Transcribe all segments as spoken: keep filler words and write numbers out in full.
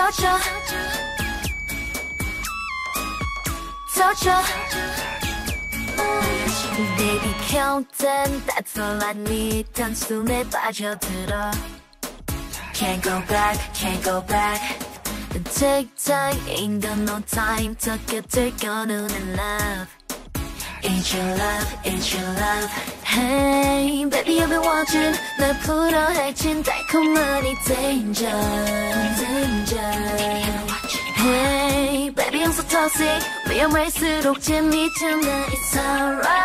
touch ya, touch ya. Baby, count ten, that's all I need. 단숨에 빠져들어. Can't go back, can't go back. Take time, ain't got no time. 적게 들켜놓는 love. Ain't your love, ain't your love. Hey, baby, I've been watching. 날 풀어 헤친 달콤하니 danger, danger. Hey, baby, I'm so toxic. 매일 갈수록 재미잖아. It's alright.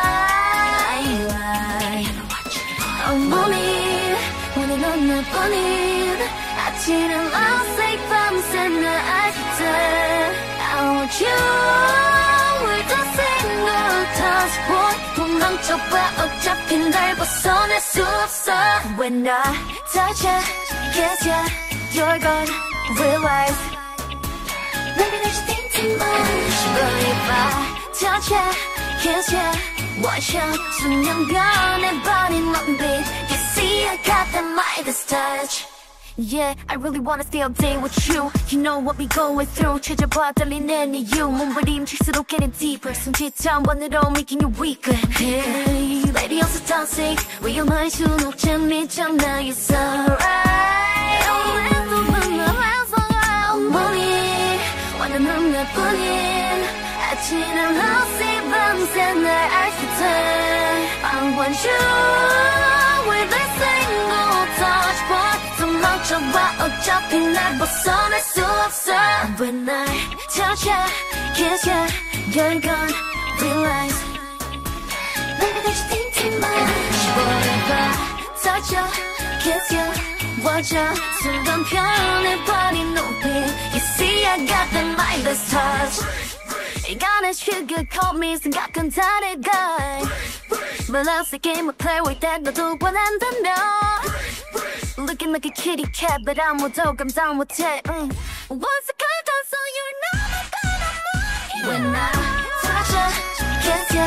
I'm running, running on the running. 아침은 lost, like 밤새 날 아직도. I want you. When I touch ya, kiss ya, you're gonna realize. Maybe there's thinking much, but if I touch ya, kiss ya, watch out, 순간간에 burning my beat. You see, I got the Midas touch. Yeah, I really wanna stay all day with you. You know what we going through. 찾아봐 떨리는 이유. 몸부림 칠수록 getting deeper. 손짓한 번으로 making you weaker. Hey, lady, I'm so toxic. 위험할 순 없진 미쳤나. It's alright. I'm in the mood, I'm out for all money. 완전한 내 뿐인. 아침은 없이 밤새 날 알겠어. I want you with a single touch, but 어차피 날 벗어날 수 없어. When I touch ya, kiss ya, you're gonna realize. Maybe there's thinking much, but if I touch ya, kiss ya, watch ya, 순간 변해버린 눈빛. You see, I got the Midas touch. 이건 sugar coat me, 생각은 다르다. But that's the game I play with that 너도 원한다면. Looking like a kitty cat, but I'm with dog, I'm down with it. Mm. Once I cut down, so you're never gonna move. When I touch ya, kiss ya,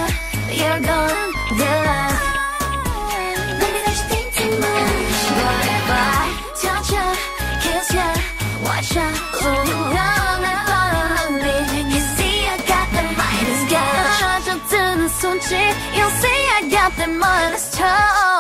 you're gonna realize. Maybe there's thinking much, but if I touch ya, kiss ya, watch ya, ooh, I'm not gonna leave. You see, I got the Midas touch. You see, I got the Midas touch.